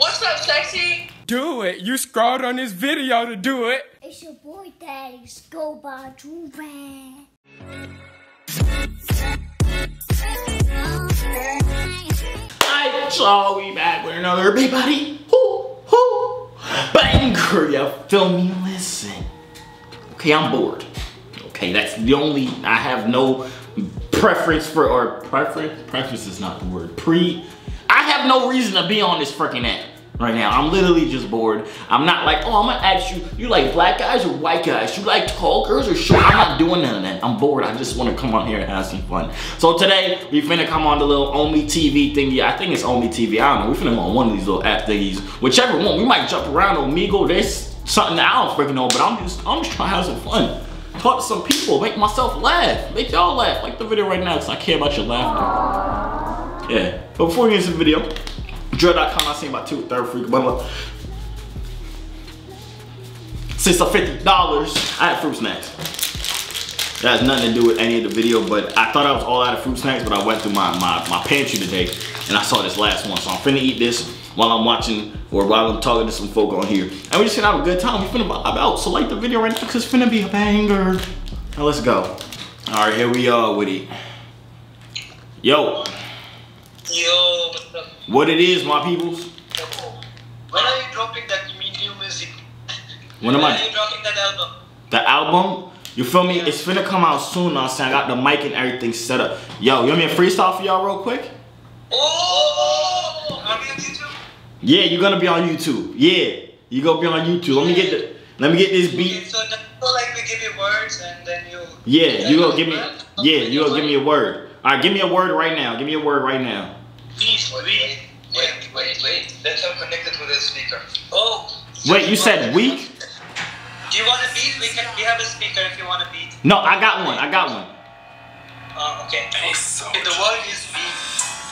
What's up, sexy? Do it. You scrawled on this video to do it. It's your boy, Daddy. Go by Joovier. Alright, so we back with another big buddy. Bang, you feel me? Listen. Okay, I'm bored. Okay, that's the only, I have no preference for, or preference is not the word, I have no reason to be on this freaking app right now. I'm literally just bored. I'm not like, oh, I'm gonna ask you, you like black guys or white guys? You like tall girls or short? I'm not doing none of that. I'm bored. I just wanna come on here and have some fun. So today, we finna come on the little Omegle TV thingy. I think it's Omegle TV, I don't know. We finna go on one of these little app thingies. Whichever one, we might jump around Omegle. There's something that I don't freaking know, but I'm just trying to have some fun. Talk to some people, make myself laugh, make y'all laugh. Like the video right now, because I care about your laughter. Yeah, but before we get into the video, Joovier.com, I seen about two-third freak bundle. Since the $50, I had fruit snacks. That has nothing to do with any of the video, but I thought I was all out of fruit snacks, but I went through my pantry today, and I saw this last one, so I'm finna eat this while I'm watching, or while I'm talking to some folk on here. And we just gonna have a good time. We finna vibe out. So like the video right now, because it's finna be a banger. Now let's go. All right, here we are with it. Yo. Yo, what's up? What it is, my peoples? When are you dropping that new music? When are you dropping that album? The album? You feel me? Yeah. It's finna come out soon, I'm saying. I got the mic and everything set up. Yo, you want me to freestyle for y'all real quick? Oh! Are we on YouTube? Yeah, you're gonna be on YouTube. Yeah, you're gonna be on YouTube. Let me get the, let me get this beat. Okay, so that's like we give you words and then you. Yeah, you gonna give me. Yeah, you gonna give me a word. All right, give me a word right now. Give me a word right now. Please, wait. Let's have connected with the speaker. Oh. Wait, you said weak? Do you want a beat? We have a speaker if you want a beat. No, I got one. Okay. The word is weak.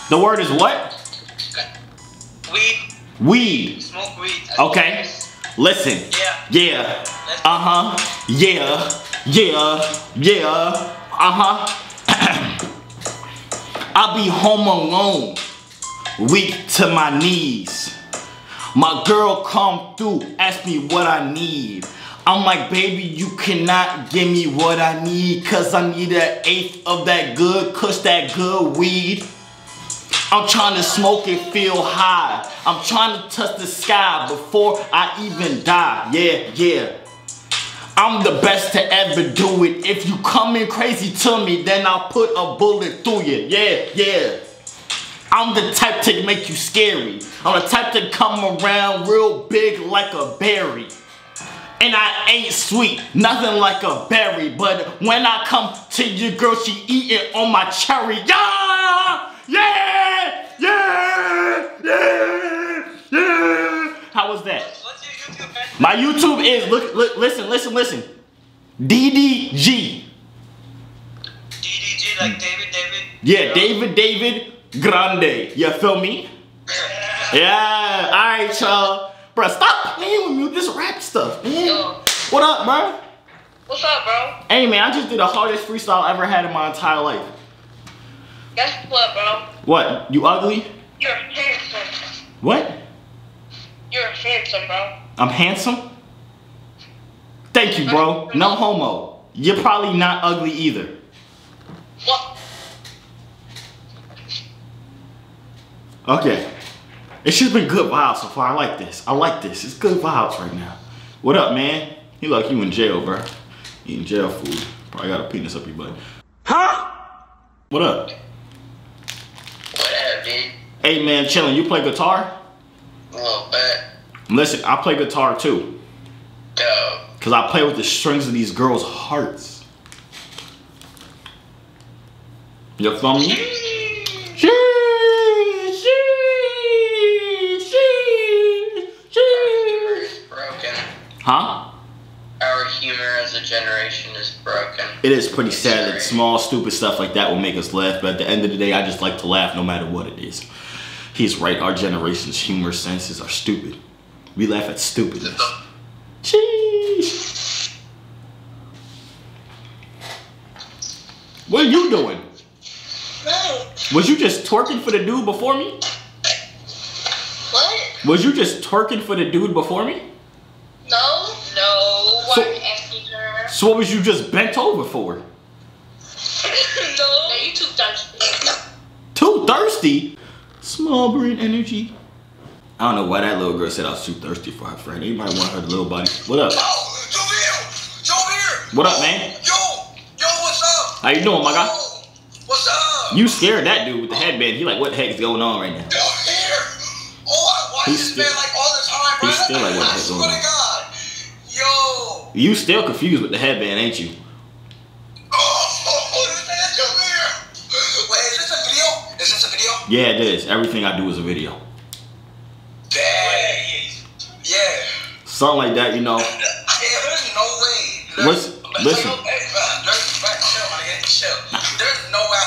The word is what? Weed. Weed. Smoke weed. Okay. Listen. Yeah. I'll be home alone, weak to my knees. My girl come through, ask me what I need. I'm like, baby, you cannot give me what I need, cause I need an eighth of that good, cuss that good weed. I'm trying to smoke and feel high. I'm trying to touch the sky before I even die. Yeah. I'm the best to ever do it. If you coming crazy to me, then I'll put a bullet through you. Yeah. I'm the type to make you scary. I'm the type to come around real big like a berry. And I ain't sweet, nothing like a berry. But when I come to your girl, she eating on my cherry. Yeah! How was that? What's your YouTube handle? My YouTube is, listen. DDG. DDG like David? Yeah, David Grande. You feel me? Yeah, alright y'all. Bruh, stop playing with me with this rap stuff, man. Yo. What up, bro? What's up, bro? Hey, man, I just did the hardest freestyle I ever had in my entire life. Guess what, bro? What? You ugly? You're handsome. What? You're handsome, bro. I'm handsome? Thank you, bro. No homo. You're probably not ugly either. What? Okay. It's just been good vibes so far. I like this. It's good vibes right now. What up, man? You look like you in jail, bro. Eating jail food. Probably got a penis up your butt. Huh? What up? Hey man, chillin', you play guitar? A little bit. Listen, I play guitar too. No. Cause I play with the strings of these girls' hearts. You feel me? She. Broken. Huh? Our humor as a generation is broken. It is pretty sad that small, stupid stuff like that will make us laugh, but at the end of the day, I just like to laugh no matter what it is. He's right, our generation's humor senses are stupid. We laugh at stupidness. Sheesh. What are you doing? Was you just twerking for the dude before me? What? Was you just twerking for the dude before me? No, no. So, I'm asking her. So what was you just bent over for? No, you too thirsty. Too thirsty? Small brain energy. I don't know why that little girl said I was too thirsty for her friend. Anybody want her little body? What up? Yo, Joovier! Joovier! What up, man? Yo, what's up? How you doing, my guy? What's up? You scared that dude with the headband. He like, what the heck's going on right now? Joovier! Oh, I watch this man like all the time, right? He's still like, what the heck's going on? I swear to God. Yo! You still confused with the headband, ain't you? Yeah, it is. Everything I do is a video. Dang. Yeah. Something like that, you know. Yeah, there's no way. Listen. There's no way I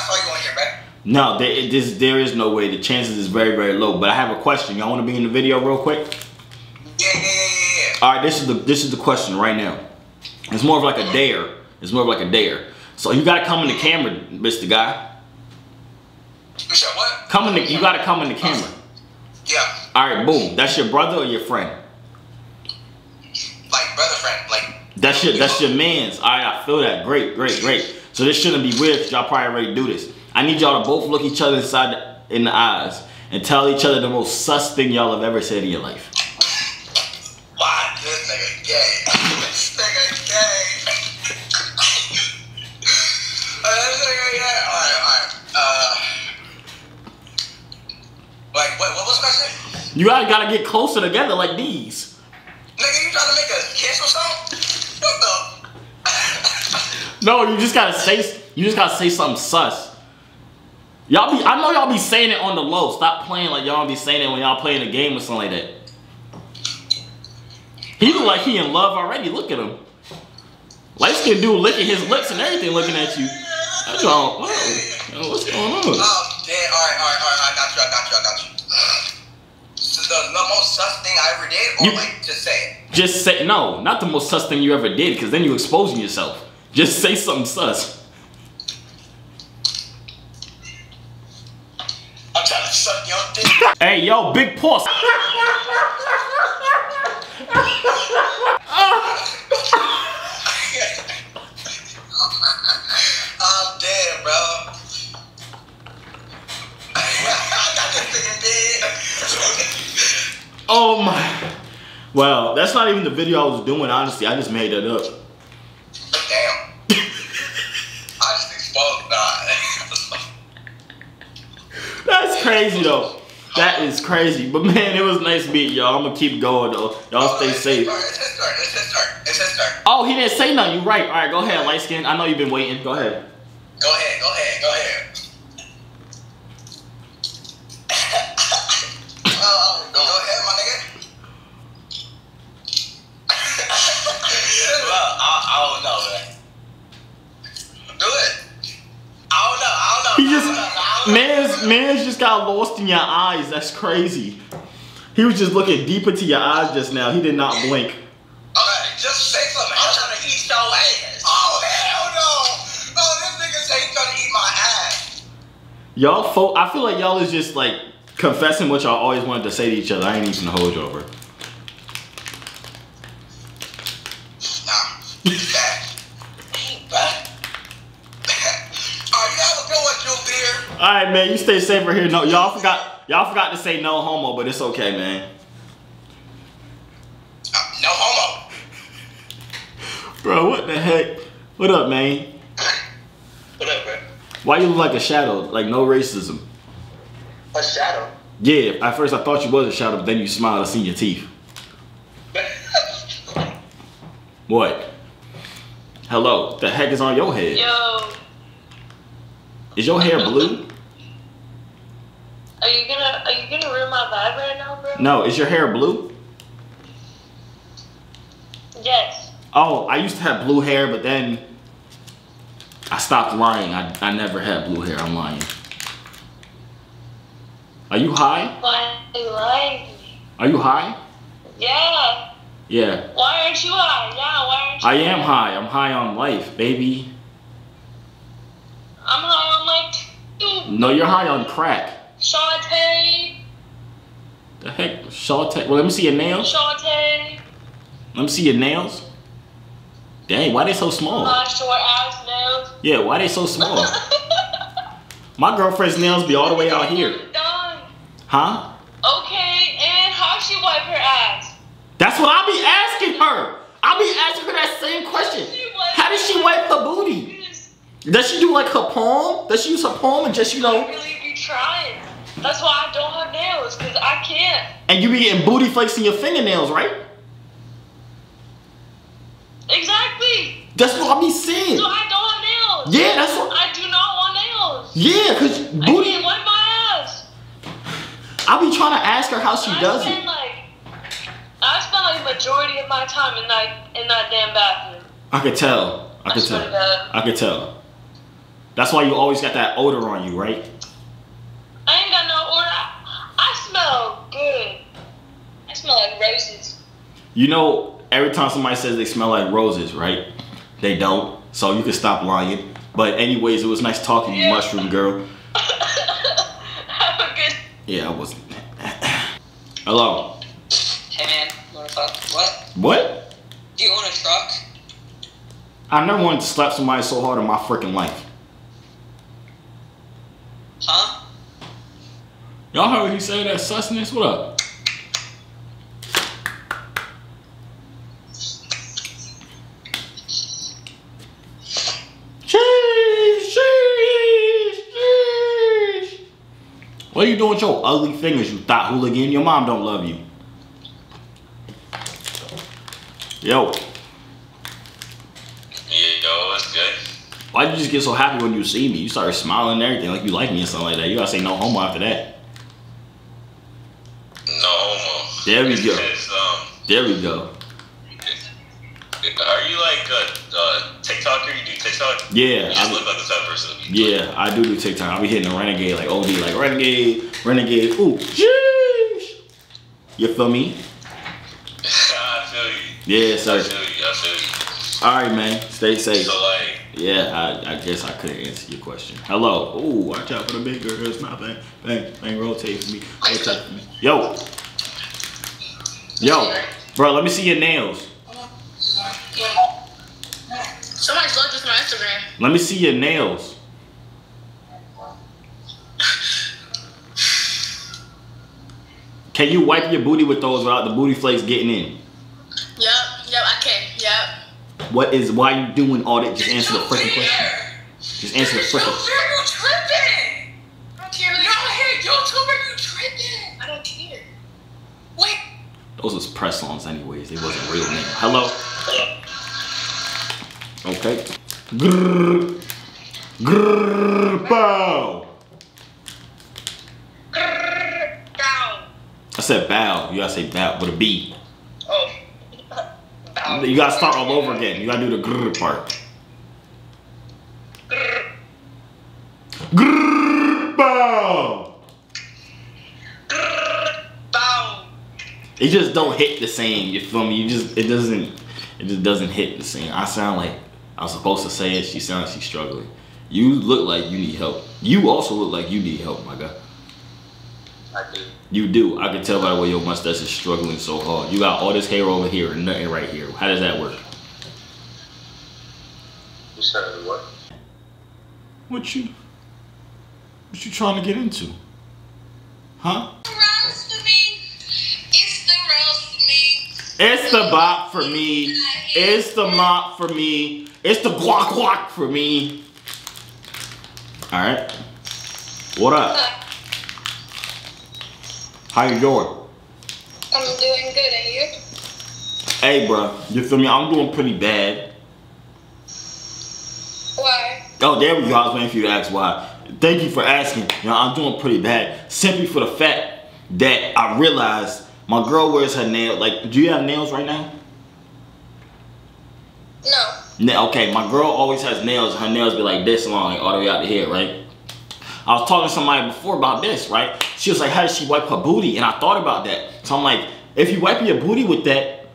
saw you on here, man. No, there is no way. The chances is very, very low. But I have a question. Y'all want to be in the video real quick? Yeah. All right, this is the question right now. It's more of like a dare. It's more of like a dare. So you got to come in the camera, Mr. Guy. What? You gotta come in the camera. Yeah. Alright, boom. That's your brother or your friend? Like brother friend. Like that's your man's. Alright, I feel that. Great. So this shouldn't be weird because y'all probably already do this. I need y'all to both look each other in the eyes and tell each other the most sus thing y'all have ever said in your life. Why this nigga gay? This nigga gay. This nigga gay. Alright. Like, what was the question? You guys gotta get closer together like these. Nigga, you trying to make a kiss or something? What the? No, you just gotta say something sus. I know y'all be saying it on the low. Stop playing like y'all don't be saying it when y'all playing a game or something like that. He look like he in love already. Look at him. Light skinned dude licking his lips and everything looking at you. That's all. Wow. What's going on? Yeah, alright, I got you. So the most sus thing I ever did, or like, just say it? Just say, no, not the most sus thing you ever did, because then you exposing yourself. Just say something sus. I'm trying to suck your dick. Hey, yo, big pause. Oh my. Well, that's not even the video I was doing, honestly. I just made that up. Damn. I just exposed that. That's crazy, though. That is crazy. But, man, it was nice meeting y'all. I'm going to keep going, though. Y'all stay safe. It's his turn. Oh, he didn't say nothing. You're right. All right, go ahead, light skin. I know you've been waiting. Go ahead. Man's just got lost in your eyes. That's crazy. He was just looking deep into your eyes just now. He did not blink. Alright, just say something. I'm trying to eat your ass. Oh, hell no. No, this nigga say he's trying to eat my ass. Y'all folk, I feel like y'all is just like confessing what y'all always wanted to say to each other. I ain't even gonna hold you over. Alright, man, you stay safe right here. No, y'all forgot to say no homo, but it's okay, man. No homo. Bro, what the heck? What up, man? What up, bro? Why you look like a shadow? Like no racism. A shadow? Yeah, at first I thought you was a shadow, but then you smiled, I seen your teeth. What? Hello, the heck is on your head? Yo. Is your hair blue? Are you gonna ruin my vibe right now, bro? No, is your hair blue? Yes. Oh, I used to have blue hair, but then I stopped lying. I never had blue hair. I'm lying. Are you high? Why are you lying? Are you high? Yeah. Yeah. Why aren't you high? Yeah, why aren't you high? I am high. I'm high on life, baby. I'm high on like... No, you're high on crack. Shawty. The heck? Shawty. Well, let me see your nails. Shawty. Let me see your nails. Dang, why they so small? My short ass nails. Yeah, why they so small? My girlfriend's nails be all the way out here. Huh? Okay, and how she wipe her ass? That's what I be asking her. I be asking her that same question. How does she wipe her booty? Does she do like her palm? Does she use her palm and just, you know? I really be trying. That's why I don't have nails, because I can't. And you be getting booty flakes in your fingernails, right? Exactly. That's what I be saying. So I don't have nails. Yeah, that's what. I do not want nails. Yeah, because booty. I can't wipe my ass. I be trying to ask her how she does it. Like, I spend like majority of my time in that damn bathroom. I could tell. I could tell. I could tell. That's why you always got that odor on you, right? I ain't got no odor. I smell good. I smell like roses. You know, every time somebody says they smell like roses, right? They don't. So you can stop lying. But anyways, it was nice talking to you, mushroom girl. Have a good. Yeah, I wasn't. Hello. Hey man, wanna fuck? What? What? Do you own a truck? I never wanted to slap somebody so hard in my freaking life. Huh? Y'all heard what he said, that susness? What up? Sheesh. What are you doing with your ugly fingers, you thought hooligan? Your mom don't love you. Yo. Why did you just get so happy when you see me? You started smiling and everything, like you like me and something like that. You gotta say no homo after that. No homo. There we go. There we go. Are you like a TikToker? You do TikTok? Yeah. You just live like the type person. Yeah, I do TikTok. I be hitting a renegade, like OD, like renegade. Ooh, sheesh. You feel me? I feel you. Yeah, sir. I feel you. All right, man. Stay safe. So like. Yeah, I guess I couldn't answer your question. Hello. Ooh, watch out for the big girls. Not bang, bang, bang. Rotate for me. Rotate for me. Yo. Yo. Bro, let me see your nails. Somebody's looked at my Instagram. Let me see your nails. Can you wipe your booty with those without the booty flakes getting in? Yep, I can, yep. Why are you doing all that? Just answer the freaking question. Just answer the freaking question. You tripping. I don't care. You're out here, YouTuber, you tripping. I don't care. Wait. Those was press-ons anyways. They wasn't real names. Hello? Okay. Grrrr. Grrrr. Bow. Grrrr. Bow. I said bow. You gotta say bow with a B. Oh. You gotta start all over again. You gotta do the grrr part. Grrr. Grrr. Bow. Grrr. Bow. It just don't hit the same. You feel me? It just doesn't hit the same. I sound like I'm supposed to say it. She sounds she's struggling. You look like you need help. You also look like you need help, my guy. I do. You do. I can tell by the way your mustache is struggling so hard. You got all this hair over here and nothing right here. How does that work? You said what? What you trying to get into? Huh? It's the roast for me. It's the roast for me. It's the bop for me. It's the mop for me. It's the guac guac for me. All right. What up? How you doing? I'm doing good, and you? Hey, bro, you feel me? I'm doing pretty bad. Why? Oh, there we go. I was waiting for you to ask why. Thank you for asking. You know, I'm doing pretty bad simply for the fact that I realized my girl wears her nails. Like, do you have nails right now? No. Okay, my girl always has nails. Her nails be like this long, like all the way out the head, right? I was talking to somebody before about this, right? She was like, how does she wipe her booty? And I thought about that. So I'm like, if you wipe your booty with that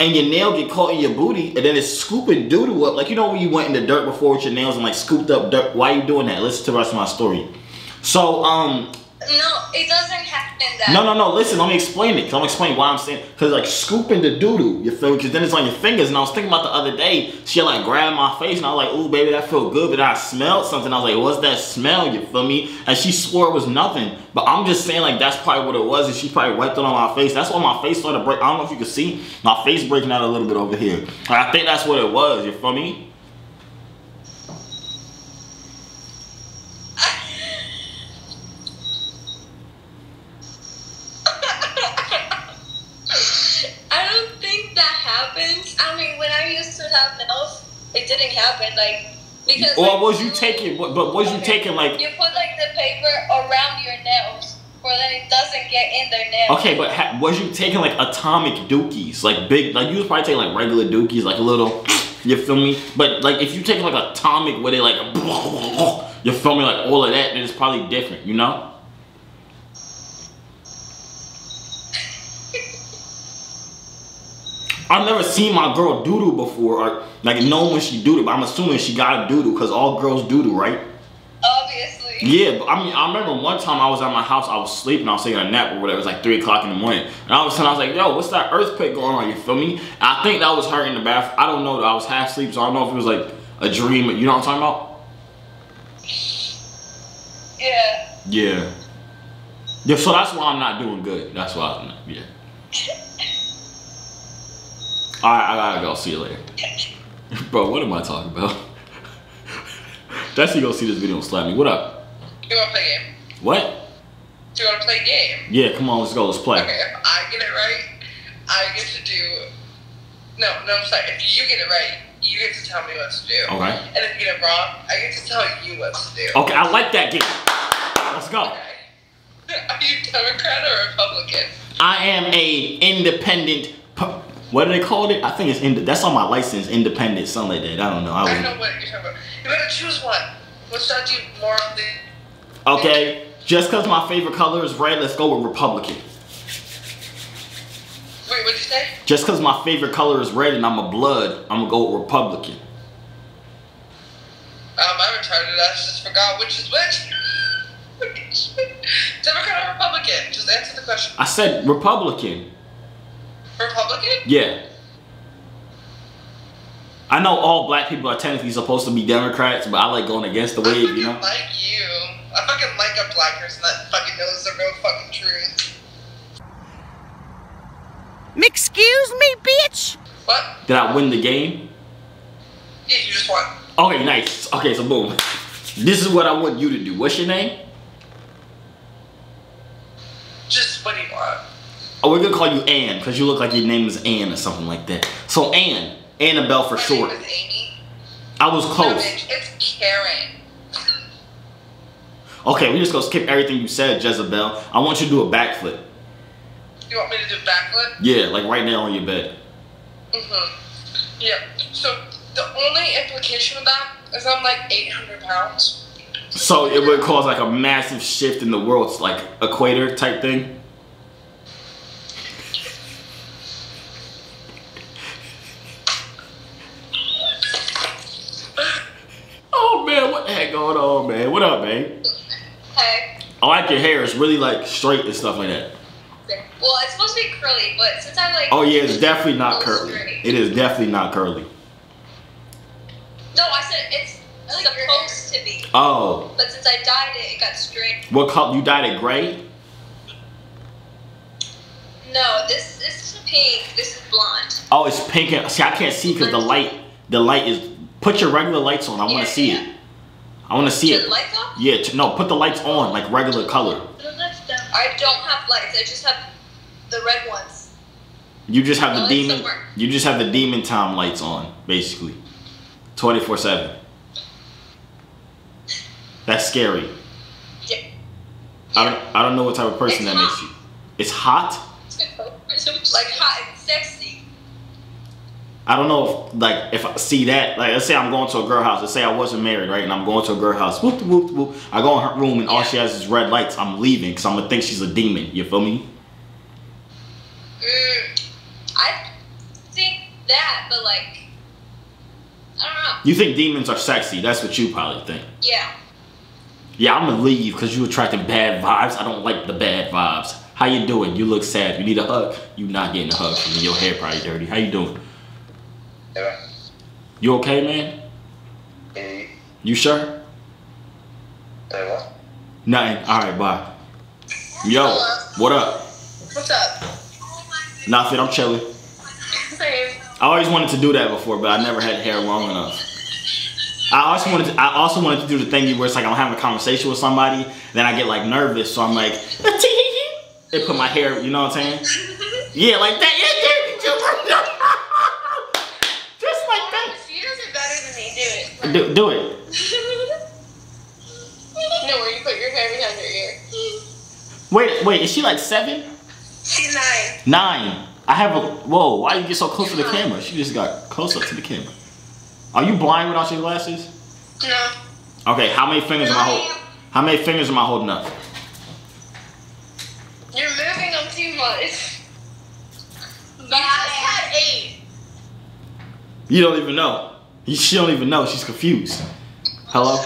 and your nail get caught in your booty and then it's scooping doodoo up, like you know when you went in the dirt before with your nails and like scooped up dirt, why are you doing that? Listen to the rest of my story. So No, it doesn't happen that. No. Listen, let me explain it. Cause I'm explaining why I'm saying. Cause like scooping the doodoo, you feel? Cause then it's on your fingers. And I was thinking about the other day, she like grabbed my face, and I was like, "Ooh, baby, that feel good." But I smelled something. I was like, "What's that smell?" You feel me? And she swore it was nothing. But I'm just saying, like, that's probably what it was. And she probably wiped it on my face. That's why my face started break. I don't know if you can see my face breaking out a little bit over here. Like, I think that's what it was. You feel me? Because, or like, was you taking? But was you taking like? You put like the paper around your nails, or that it doesn't get in their nails. Okay, but was you taking like atomic dookies, like big? Like you was probably taking like regular dookies, like a little. You feel me? But like if you take like atomic, where they like, you feel me? Like all of that, then it's probably different, you know. I've never seen my girl doodoo before, or like know when she doodoo, but I'm assuming she got a doodoo because all girls doodoo, right? Obviously. Yeah, but I mean, I remember one time I was at my house, I was sleeping, I was taking a nap or whatever, it was like 3 o'clock in the morning. And all of a sudden I was like, yo, what's that earthquake going on, you feel me? And I think that was her in the bathroom. I don't know, I was half asleep, so I don't know if it was like a dream, you know what I'm talking about? Yeah. Yeah. Yeah, so that's why I'm not doing good. That's why I'm not, yeah. Alright, I gotta go. See you later. Bro, what am I talking about? That's you gonna see this video and slap me. What up? You wanna play a game? What? You wanna play a game? Yeah, come on, let's go. Let's play. Okay, if I get it right, I get to do... No, I'm sorry. If you get it right, you get to tell me what to do. Okay. And if you get it wrong, I get to tell you what to do. Okay, I like that game. Let's go. Okay. Are you Democrat or Republican? I am a independent... What do they call it? I think it's that's on my license, independent, something like that. I don't know. I know what you're talking about. You better choose one. What should I do more of the... Okay, just because my favorite color is red, let's go with Republican. Wait, what'd you say? Just because my favorite color is red and I'm a blood, I'm going to go with Republican. I retarded. I just forgot which is which. Democrat or Republican? Just answer the question. I said Republican. Republican? Yeah. I know all black people are technically supposed to be Democrats, but I like going against the wave, you know? I fucking like you. I fucking like a black person that fucking knows the real fucking truth. Excuse me, bitch? What? Did I win the game? Yeah, you just won. Okay, nice. Okay, so boom. This is what I want you to do. What's your name? Just what do you want? Oh, we're gonna call you Ann, because you look like your name is Ann or something like that. So Ann, Annabelle for short. My name is Amy. I was close. No, bitch, it's Karen. Okay, we just gonna skip everything you said, Jezebel. I want you to do a backflip. You want me to do a backflip? Yeah, like right now on your bed. Mm-hmm. Yeah, so the only implication of that is I'm like 800 pounds. So it would cause like a massive shift in the world's like equator type thing? What up, man? Hey. I like your hair. It's really like straight and stuff like that. Well, it's supposed to be curly, but since I like... Oh yeah, it's definitely not curly. Straight. It is definitely not curly. No, I said it's like supposed to be. Oh. But since I dyed it, it got straight. What color? You dyed it gray? No, this is pink. This is blonde. Oh, it's pink. And, see, I can't see because the light is... Put your regular lights on. I want to see it. I want to see it. Turn the lights on? Yeah, no, put the lights on, like regular color. I don't have lights, I just have the red ones. You just have the demon. You just have the demon time lights on, basically. 24/7. That's scary. Yeah. I don't know what type of person that makes you. It's hot? Like hot and sexy. I don't know if, like, if I see that, like, let's say I'm going to a girl house. Let's say I wasn't married, right? And I'm going to a girl house. Whoop, whoop, whoop. I go in her room and all she has is red lights. I'm leaving because I'm going to think she's a demon. You feel me? I think that, but, like, I don't know. You think demons are sexy. That's what you probably think. Yeah. Yeah, I'm gonna leave because you attracting bad vibes. I don't like the bad vibes. How you doing? You look sad. You need a hug. You not getting a hug from me. Your hair probably dirty. How you doing? Yeah. You okay, man? Yeah. You sure? Yeah, what? Nothing. All right, bye. Yo, what up? What's up? Nothing. I'm chilling. Same. I always wanted to do that before, but I never had hair long enough. I also wanted to do the thingy where it's like I'm having a conversation with somebody, then I get like nervous, so I'm like, it put my hair, you know what I'm saying? Yeah, like that. Just like that. She does it better than me. Do it. Like, do it. No, where you put your hair behind your ear. Wait, is she like 7? She's 9. 9. I have a whoa. Why you get so close to the camera? She just got close up to the camera. Are you blind without your glasses? No. Okay, how many fingers am I holding? How many fingers am I holding up? You're moving them too much. But I had 8. You don't even know. She don't even know. She's confused. Hello?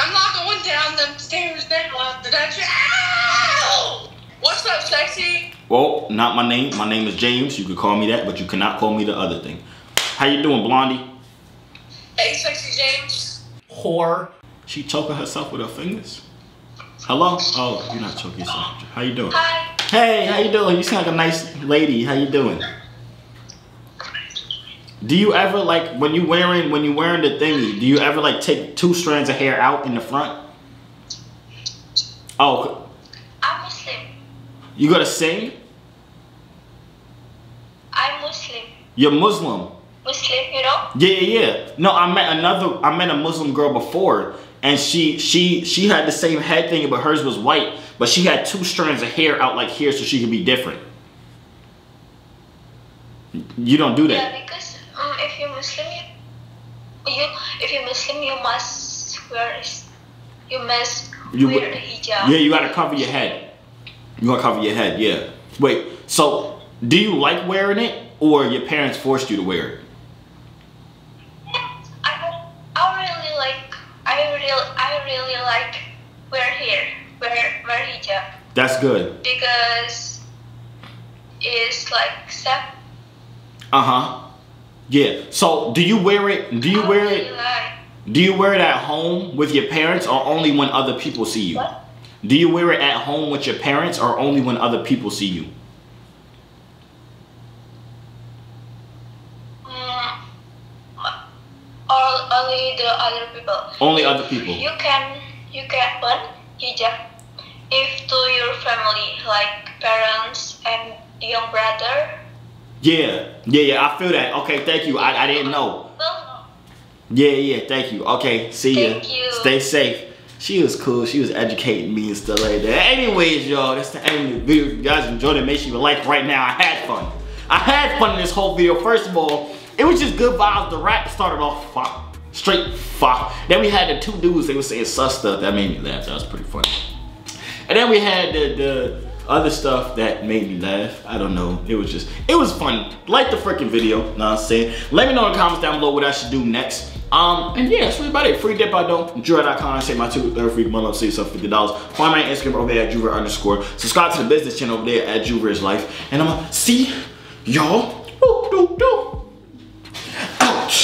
I'm not going down them stairs now. Ow! What's up, sexy? Well, not my name. My name is James. You could call me that, but you cannot call me the other thing. How you doing, Blondie? Hey, sexy James. Whore. She choking herself with her fingers? Hello? Oh, you're not choking yourself. How you doing? Hi. Hey, how you doing? You sound like a nice lady. How you doing? Do you ever, like, when you wearing the thingy, do you ever, like, take 2 strands of hair out in the front? Oh. You gonna sing? I'm Muslim. You're Muslim? Muslim, you know? Yeah. No, I met a Muslim girl before, and she had the same head thing, but hers was white, but she had 2 strands of hair out like here so she could be different. You don't do that. Yeah, because if you're Muslim, you must wear the hijab. Yeah, you gotta cover your head. You want to cover your head, yeah. Wait, so do you like wearing it or your parents forced you to wear it? I really like wear hijab. That's good. Because it's like step. Uh-huh. Yeah. So do you wear it at home with your parents or only when other people see you? What? Do you wear it at home with your parents or only when other people see you? Only the other people. Only other people. You can burn hijab if to your family, like parents and young brother. Yeah, I feel that. Okay, thank you. I didn't know. Yeah, thank you. Okay, see ya. Thank you. Stay safe. She was cool. She was educating me and stuff like that. Anyways, y'all, that's the end of the video. If you guys enjoyed it, make sure you like right now. I had fun in this whole video. First of all, it was just good vibes. The rap started off fire. Straight fire. Then we had the 2 dudes. They were saying sus stuff. That made me laugh. That was pretty funny. And then we had the other stuff that made me laugh. I don't know. It was fun. Like the freaking video. Know what I'm saying? Let me know in the comments down below what I should do next. And yeah, that's really about it. Free dip I don't. Joovier.com. I say my 2 free month up. Save yourself $50. Find my Instagram over there at Joovier_. Subscribe to the business channel over there at Joovier's Life. And I'ma see y'all.